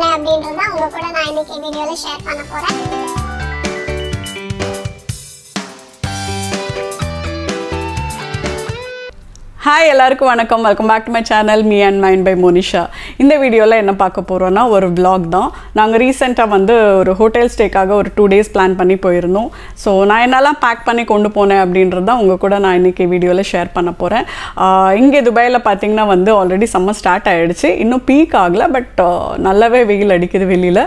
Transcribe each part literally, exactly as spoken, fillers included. போல அப்படின்றத உங்க கூட நான் இன்னைக்கு வீடியோல ஷேர் பண்ண போறேன். ஹாய் எல்லாருக்கும் வணக்கம், welcome back to my channel me and mind by Monisha. இந்த வீடியோவில் என்ன பார்க்க போகிறோன்னா ஒரு vlog தான். நாங்கள் ரீசெண்டாக வந்து ஒரு ஹோட்டல் ஸ்டேக்காக ஒரு டூ டேஸ் பிளான் பண்ணி போயிருந்தோம். ஸோ நான் என்னெல்லாம் பேக் பண்ணி கொண்டு போனேன் அப்படின்றத உங்கள் கூட நான் இன்றைக்கி வீடியோவில் ஷேர் பண்ண போகிறேன். இங்கே துபாயில் பார்த்திங்கன்னா வந்து ஆல்ரெடி சம்மர் ஸ்டார்ட் ஆகிடுச்சு, இன்னும் பீக் ஆகலை, பட் நல்லாவே வெயில் அடிக்குது வெளியில்.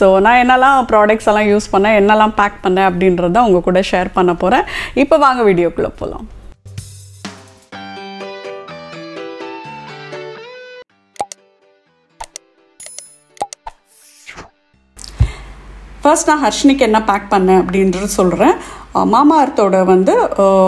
ஸோ நான் என்னெல்லாம் ப்ராடக்ட்ஸ் எல்லாம் யூஸ் பண்ணேன், என்னெல்லாம் பேக் பண்ணேன் அப்படின்றத உங்கள் கூட ஷேர் பண்ண போகிறேன். இப்போ வாங்க வீடியோக்குள்ளே போகலாம். ஃபர்ஸ்ட் நான் ஹர்ஷினிக்கு என்ன பேக் பண்ணேன் அப்படின்றது சொல்கிறேன். மாமா அர்த்தோட வந்து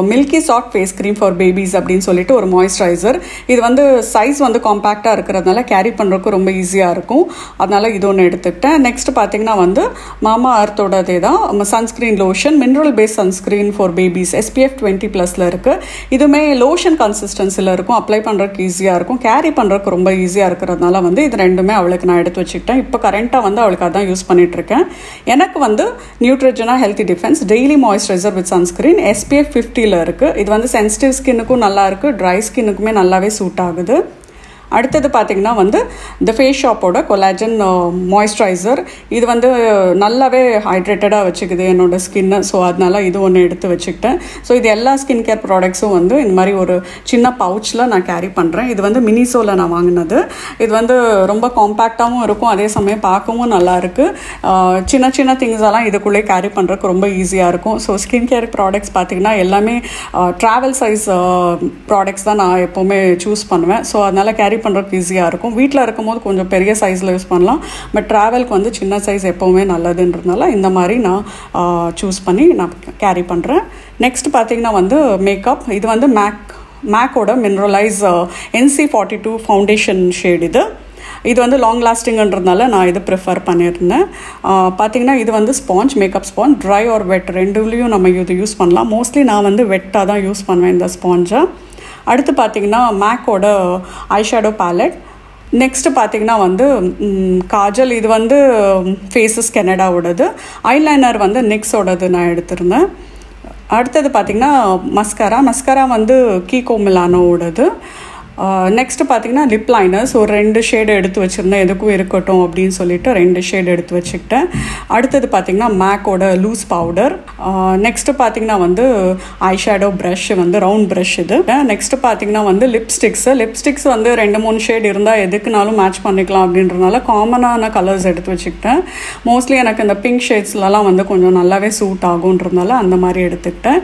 milky soft face cream for babies அப்படின்னு சொல்லிட்டு ஒரு மாய்ஸ்சரைசர். இது வந்து சைஸ் வந்து காம்பேக்டாக இருக்கிறதுனால கேரி பண்ணுறதுக்கு ரொம்ப ஈஸியாக இருக்கும், அதனால் இது ஒன்று எடுத்துக்கிட்டேன். நெக்ஸ்ட் பார்த்திங்கன்னா வந்து மாமா அர்த்தோடதே தான் sunscreen lotion, mineral base sunscreen for babies SPF twenty ப்ளஸில் இருக்குது. இதுவுமே லோஷன் கன்சிஸ்டன்சியில் இருக்கும், அப்ளை பண்ணுறதுக்கு ஈஸியாக இருக்கும், கேரி பண்ணுறதுக்கு ரொம்ப ஈஸியாக இருக்கிறதுனால வந்து இது ரெண்டுமே அவளுக்கு நான் எடுத்து வச்சுக்கிட்டேன். இப்போ கரண்ட்டாக வந்து அவளுக்கு அதான் யூஸ் பண்ணிகிட்ருக்கேன். எனக்கு வந்து Neutrogena healthy defence daily moisturiser with sunscreen SPF ஃபிஃப்டியில் இருக்குது. இது வந்து சென்சிட்டிவ் ஸ்கின்னுக்கும் நல்லாயிருக்கு, ட்ரை ஸ்கின்னுக்குமே நல்லாவே சூட் ஆகுது. அடுத்தது பார்த்திங்கன்னா வந்து இந்த ஃபேஸ் ஷாப்போட கொலாஜன் மாய்ஸ்சரைசர். இது வந்து நல்லாவே ஹைட்ரேட்டடாக வச்சுக்குது என்னோடய ஸ்கின்னு. ஸோ அதனால இது ஒன்று எடுத்து வச்சுக்கிட்டேன். ஸோ இது எல்லா ஸ்கின் கேர் ப்ராடக்ட்ஸும் வந்து இந்த மாதிரி ஒரு சின்ன பவுச்சில் நான் கேரி பண்ணுறேன். இது வந்து மினிசோவில் நான் வாங்கினது. இது வந்து ரொம்ப காம்பேக்டாகவும் இருக்கும், அதே சமயம் பார்க்கவும் நல்லாயிருக்கு. சின்ன சின்ன திங்ஸ் எல்லாம் இதுக்குள்ளே கேரி பண்ணுறதுக்கு ரொம்ப ஈஸியாக இருக்கும். ஸோ ஸ்கின் கேர் ப்ராடக்ட்ஸ் பார்த்திங்கன்னா எல்லாமே ட்ராவல் சைஸ் ப்ராடக்ட்ஸ் தான் நான் எப்போவுமே சூஸ் பண்ணுவேன். ஸோ அதனால் கேரி பண்ணுறதுக்கு ஈஸியாக இருக்கும். வீட்டில் இருக்கும்போது கொஞ்சம் பெரிய சைஸில் யூஸ் பண்ணலாம், பட் ட்ராவலுக்கு வந்து சின்ன சைஸ் எப்போவுமே நல்லதுன்றதுனால இந்த மாதிரி நான் சூஸ் பண்ணி நான் கேரி பண்ணுறேன். நெக்ஸ்ட் பார்த்திங்கன்னா வந்து மேக்கப். இது வந்து மேக் மேக்கோட mineralize N C forty two foundation shade. இது இது வந்து லாங் லாஸ்டிங்குன்றதுனால நான் இது ப்ரிஃபர் பண்ணியிருந்தேன். பார்த்திங்கன்னா இது வந்து sponge, makeup sponge, dry or wet ரெண்டுலேயும் நம்ம இது யூஸ் பண்ணலாம். மோஸ்ட்லி நான் வந்து வெட்டாக தான் யூஸ் பண்ணுவேன் இந்த ஸ்பாஞ்சை. அடுத்து பார்த்திங்கன்னா மேக்கோட ஐஷேடோ பேலட். நெக்ஸ்ட்டு பார்த்திங்கன்னா வந்து காஜல். இது வந்து ஃபேஸஸ் கனடாவோடது. ஐலைனர் வந்து நிக்ஸோடது நான் எடுத்திருந்தேன். அடுத்தது பார்த்திங்கன்னா மஸ்காரா. மஸ்காரா வந்து கீகோ மிலானோடது. நெக்ஸ்ட்டு பார்த்திங்கன்னா லிப் லைனர்ஸ். ஒரு ரெண்டு ஷேடு எடுத்து வச்சுருந்தேன், எதுக்கும் இருக்கட்டும் அப்படின்னு சொல்லிட்டு ரெண்டு ஷேடு எடுத்து வச்சுக்கிட்டேன். அடுத்தது பார்த்திங்கன்னா மேக்கோட லூஸ் பவுடர். நெக்ஸ்ட்டு பார்த்திங்கன்னா வந்து ஐஷேடோ ப்ரஷ், வந்து ரவுண்ட் ப்ரஷ் இது. நெக்ஸ்ட்டு பார்த்திங்கன்னா வந்து லிப்ஸ்டிக்ஸு. லிப்ஸ்டிக்ஸ் வந்து ரெண்டு மூணு ஷேடு இருந்தால் எதுக்குனாலும் மேட்ச் பண்ணிக்கலாம் அப்படின்றதுனால காமனான கலர்ஸ் எடுத்து வச்சுக்கிட்டேன். மோஸ்ட்லி எனக்கு இந்த பிங்க் ஷேட்ஸ்லலாம் வந்து கொஞ்சம் நல்லாவே சூட் ஆகுன்றதுனால அந்த மாதிரி எடுத்துக்கிட்டேன்.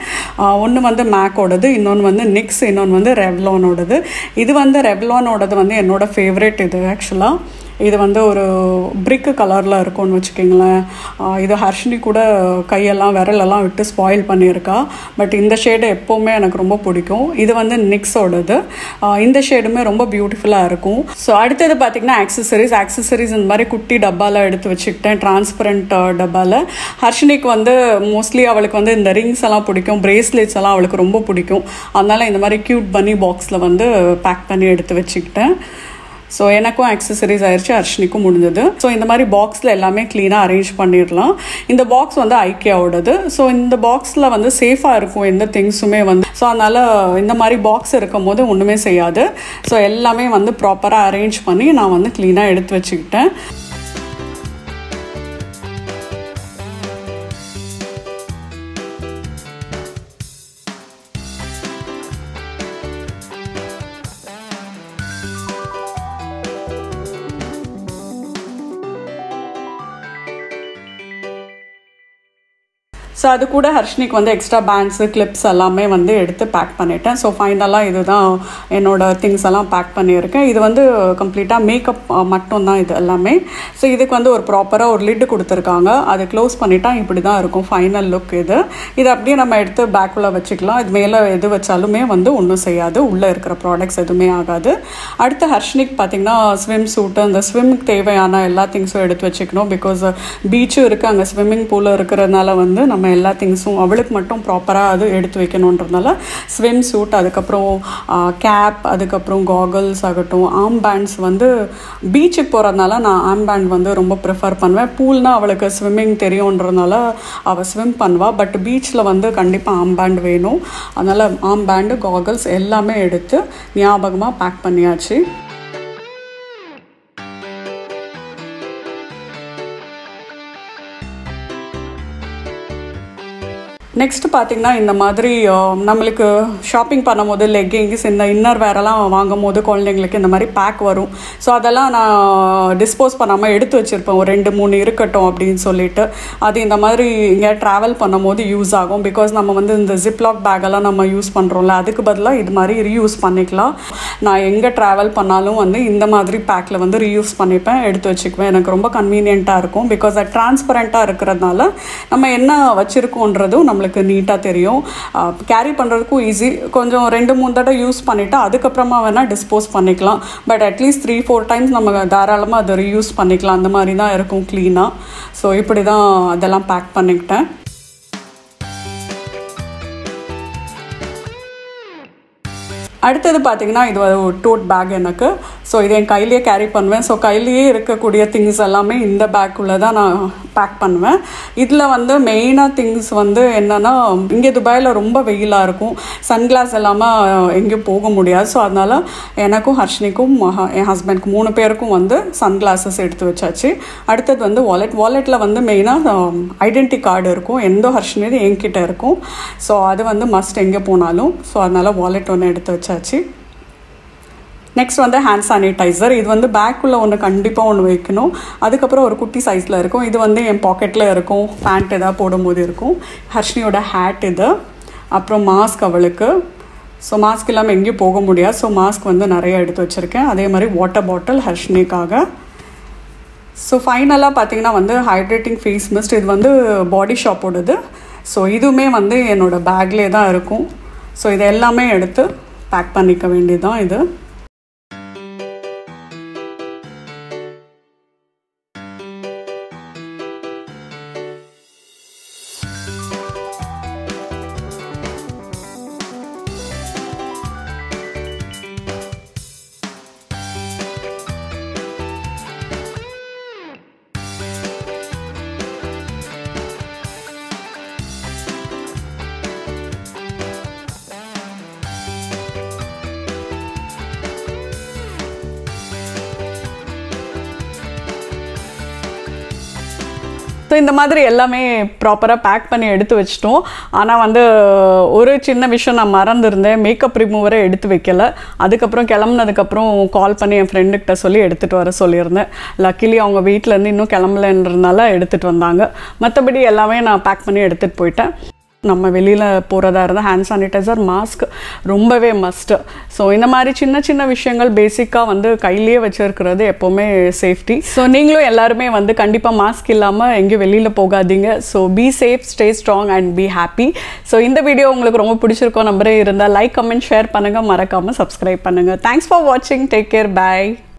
ஒன்று வந்து மேக்கோடது, இன்னொன்று வந்து நிக்ஸ், இன்னொன்று வந்து ரெவ்லானோடது. இது வந்து ரெவ்லானோடது வந்து என்னோடய ஃபேவரேட். இது ஆக்சுவலாக இது வந்து ஒரு பிரிக்கு கலரில் இருக்கும்னு வச்சுக்கிங்களேன். இது ஹர்ஷினி கூட கையெல்லாம் விரலெல்லாம் விட்டு ஸ்பாயில் பண்ணியிருக்கா, பட் இந்த ஷேடு எப்போவுமே எனக்கு ரொம்ப பிடிக்கும். இது வந்து நிக்ஸோடது. இந்த ஷேடுமே ரொம்ப பியூட்டிஃபுல்லாக இருக்கும். ஸோ அடுத்தது பார்த்திங்கன்னா ஆக்சசரிஸ். ஆக்சசரிஸ் இந்த மாதிரி குட்டி டப்பாவில் எடுத்து வச்சுக்கிட்டேன், டிரான்ஸ்பரண்ட் டப்பாவில். ஹர்ஷினிக்கு வந்து மோஸ்ட்லி அவளுக்கு வந்து இந்த ரிங்ஸ் எல்லாம் பிடிக்கும், பிரேஸ்லெட்ஸ் எல்லாம் அவளுக்கு ரொம்ப பிடிக்கும். அதனால் இந்த மாதிரி க்யூட் பன்னி பாக்ஸில் வந்து பேக் பண்ணி எடுத்து வச்சுக்கிட்டேன். ஸோ எனக்கும் ஆக்சசரிஸ் ஆயிடுச்சு, ஹர்ஷினிக்கும் முடிஞ்சது. ஸோ இந்த மாதிரி பாக்ஸில் எல்லாமே க்ளீனாக அரேஞ்ச் பண்ணிடலாம். இந்த பாக்ஸ் வந்து ஐக்கியாவோடது. ஸோ இந்த பாக்ஸில் வந்து சேஃபாக இருக்கும் எந்த திங்ஸுமே வந்து. ஸோ அதனால் இந்த மாதிரி பாக்ஸ் இருக்கும் போது ஒன்றுமே செய்யாது. ஸோ எல்லாமே வந்து ப்ராப்பராக அரேஞ்ச் பண்ணி நான் வந்து க்ளீனாக எடுத்து வச்சுக்கிட்டேன். ஸோ அது கூட ஹர்ஷினிக்கு வந்து எக்ஸ்ட்ரா பேண்ட்ஸு, கிளிப்ஸ் எல்லாமே வந்து எடுத்து பேக் பண்ணிட்டேன். ஸோ ஃபைனலாக இது தான் என்னோடய திங்ஸ் எல்லாம் பேக் பண்ணியிருக்கேன். இது வந்து கம்ப்ளீட்டாக மேக்கப் மட்டும்தான் இது எல்லாமே. ஸோ இதுக்கு வந்து ஒரு ப்ராப்பராக ஒரு லிட்டு கொடுத்துருக்காங்க, அதை க்ளோஸ் பண்ணிட்டா இப்படி தான் இருக்கும் ஃபைனல் லுக். இது இது அப்படியே நம்ம எடுத்து பேக்குள்ளே வச்சுக்கலாம். இது மேலே எது வச்சாலுமே வந்து ஒன்றும் செய்யாது, உள்ளே இருக்கிற ப்ராடக்ட்ஸ் எதுவுமே ஆகாது. அடுத்து ஹர்ஷினிக்கு பார்த்திங்கன்னா ஸ்விம் சூட்டு, அந்த ஸ்விம்முக்கு தேவையான எல்லா திங்ஸும் எடுத்து வச்சுக்கணும். பிகாஸ் பீச்சும் இருக்குது, அங்கே ஸ்விம்மிங் பூலும் இருக்கிறதுனால வந்து நம்ம நம்ம எல்லா திங்ஸும் அவளுக்கு மட்டும் ப்ராப்பராக அது எடுத்து வைக்கணுன்றதுனால ஸ்விம் சூட், அதுக்கப்புறம் கேப், அதுக்கப்புறம் காகல்ஸ் ஆகட்டும், ஆம் பேண்ட்ஸ் வந்து பீச்சுக்கு போகிறதுனால நான் ஆம் பேண்ட் வந்து ரொம்ப ப்ரிஃபர் பண்ணுவேன். பூல்னால் அவளுக்கு ஸ்விம்மிங் தெரியுன்றதுனால அவள் ஸ்விம் பண்ணுவாள், பட் பீச்சில் வந்து கண்டிப்பாக ஆம் பேண்ட் வேணும். அதனால் ஆம் பேண்டு, காகல்ஸ் எல்லாமே எடுத்து ஞாபகமாக பேக் பண்ணியாச்சு. நெக்ஸ்ட் பார்த்திங்கன்னா இந்த மாதிரி நம்மளுக்கு ஷாப்பிங் பண்ணும் போது லெக்கிங்ஸ், இந்த இன்னர் வேரெல்லாம் வாங்கும் போது குழந்தைங்களுக்கு இந்த மாதிரி பேக் வரும். ஸோ அதெல்லாம் நான் டிஸ்போஸ் பண்ணாமல் எடுத்து வச்சுருப்பேன், ஒரு ரெண்டு மூணு இருக்கட்டும் அப்படின்னு சொல்லிட்டு. அது இந்த மாதிரி இங்கே ட்ராவல் பண்ணும் போது யூஸ் ஆகும். பிகாஸ் நம்ம வந்து இந்த ஜிப்லாக் பேக்கெல்லாம் நம்ம யூஸ் பண்ணுறோம்ல, அதுக்கு பதிலாக இது மாதிரி ரீயூஸ் பண்ணிக்கலாம். நான் எங்கே ட்ராவல் பண்ணாலும் வந்து இந்த மாதிரி பேக்கில் வந்து ரீயூஸ் பண்ணிப்பேன், எடுத்து வச்சுக்குவேன். எனக்கு ரொம்ப கன்வீனியண்ட்டாக இருக்கும். பிகாஸ் அது ட்ரான்ஸ்பரண்ட்டாக இருக்கிறதுனால நம்ம என்ன வச்சுருக்கோன்றதும் நம்ம நீட்டாக தெரியும். கேரி பண்ணுறதுக்கும் ஈஸி. கொஞ்சம் ரெண்டு மூணு தடவை யூஸ் பண்ணிவிட்டு அதுக்கப்புறமா வேணால் டிஸ்போஸ் பண்ணிக்கலாம். But at least three four times நம்ம தாராளமாக அதை ரீயூஸ் பண்ணிக்கலாம். அந்த மாதிரி தான் இருக்கும் க்ளீனாக. ஸோ இப்படி தான் அதெல்லாம் பேக் பண்ணிக்கிட்டேன். அடுத்தது பார்த்திங்கன்னா இது ஒரு டோட் பேக் எனக்கு. ஸோ இது என் கையிலேயே கேரி பண்ணுவேன். ஸோ கையிலேயே இருக்கக்கூடிய திங்ஸ் எல்லாமே இந்த பேக்குள்ளே தான் நான் பேக் பண்ணுவேன். இதில் வந்து மெயினாக திங்ஸ் வந்து என்னென்னா, இங்கே துபாயில் ரொம்ப வெயிலாக இருக்கும், சன்கிளாஸ் இல்லாமல் எங்கேயும் போக முடியாது. ஸோ அதனால் எனக்கும் ஹர்ஷினிக்கும் என் ஹஸ்பண்ட்க்கு மூணு பேருக்கும் வந்து சன்கிளாஸஸ் எடுத்து வச்சாச்சு. அடுத்தது வந்து வாலெட். வாலெட்டில் வந்து மெயினாக ஐடென்டி கார்டு இருக்கும், எந்த ஹர்ஷினி என்கிட்ட இருக்கும். ஸோ அது வந்து மஸ்ட் எங்கே போனாலும். ஸோ அதனால் வாலெட் ஒன்று எடுத்து வச்சேன். நெக்ஸ்ட் வந்து ஹேண்ட் சானிடைசர். இது வந்து பேக்குள்ளே ஒன்று கண்டிப்பாக ஒன்று வைக்கணும். அதுக்கப்புறம் ஒரு குட்டி சைஸில் இருக்கும். இது வந்து என் பாக்கெட்டில் இருக்கும், பேண்ட் எதாவது போடும்போது இருக்கும். ஹர்ஷினியோட ஹேட் இது. அப்புறம் மாஸ்க் அவளுக்கு. ஸோ மாஸ்க் இல்லாமல் எங்கேயும் போக முடியாது. ஸோ மாஸ்க் வந்து நிறையா எடுத்து வச்சுருக்கேன். அதே மாதிரி வாட்டர் பாட்டில் ஹர்ஷினிக்காக. ஸோ ஃபைனலாக பார்த்திங்கன்னா வந்து ஹைட்ரேட்டிங் ஃபேஸ் மிஸ்ட். இது வந்து பாடி ஷாப்போடது. ஸோ இதுவுமே வந்து என்னோடய பேக்லேயே தான் இருக்கும். ஸோ இது எல்லாமே எடுத்து பேக் பண்ணிக்க வேண்டியதுதான். இது ஸோ இந்த மாதிரி எல்லாமே ப்ராப்பராக பேக் பண்ணி எடுத்து வச்சிட்டோம். ஆனால் வந்து ஒரு சின்ன விஷயம் நான் மறந்துருந்தேன், மேக்கப் ரிமூவரை எடுத்து வைக்கலை. அதுக்கப்புறம் கிளம்புனதுக்கப்புறம் கால் பண்ணி என் ஃப்ரெண்டுக்கிட்ட சொல்லி எடுத்துகிட்டு வர சொல்லியிருந்தேன். லக்கிலி அவங்க வீட்டிலேருந்து இன்னும் கிளம்பலன்றதுனால எடுத்துகிட்டு வந்தாங்க. மற்றபடி எல்லாமே நான் பேக் பண்ணி எடுத்துகிட்டு போயிட்டேன். நம்ம வெளியில் போகிறதா இருந்தால் ஹேண்ட் சானிடைசர், மாஸ்க் ரொம்பவே மஸ்ட்டு. ஸோ இந்த மாதிரி சின்ன சின்ன விஷயங்கள் பேசிக்காக வந்து கையிலேயே வச்சுருக்கிறது எப்போவுமே சேஃப்டி. ஸோ நீங்களும் எல்லாருமே வந்து கண்டிப்பாக மாஸ்க் இல்லாமல் எங்கேயும் வெளியில் போகாதீங்க. So be safe, stay strong and be happy. So இந்த வீடியோ உங்களுக்கு ரொம்ப பிடிச்சிருக்கோம் நம்பரே இருந்தால் லைக், கமெண்ட், ஷேர் பண்ணுங்கள். மறக்காமல் சப்ஸ்கிரைப் பண்ணுங்கள். தேங்க்ஸ் ஃபார் வாட்சிங். Take care. பாய்.